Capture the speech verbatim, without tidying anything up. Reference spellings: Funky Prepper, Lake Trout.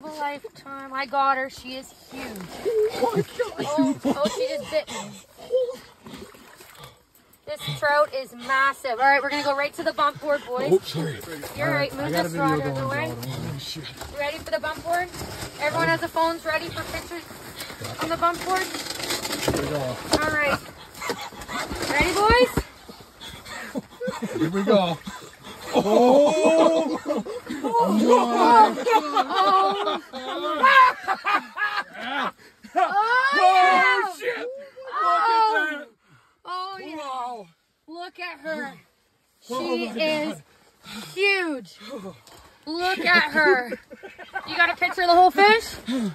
A lifetime. I got her. She is huge. Oh, my God. Oh, oh, she just bit me. This trout is massive. All right, we're going to go right to the bump board, boys. Oh, sorry. You're right. Move this rod out of the way. You ready for the bump board? Everyone has the phones ready for pictures on the bump board? All right. Ready, boys? Here we go. Oh! Oh, my God. Oh, yeah. Oh, yeah. Shit! Oh, look at, oh, yeah. Wow. Look at her. She oh, is God. Huge. Look at her. You got a picture of the whole fish?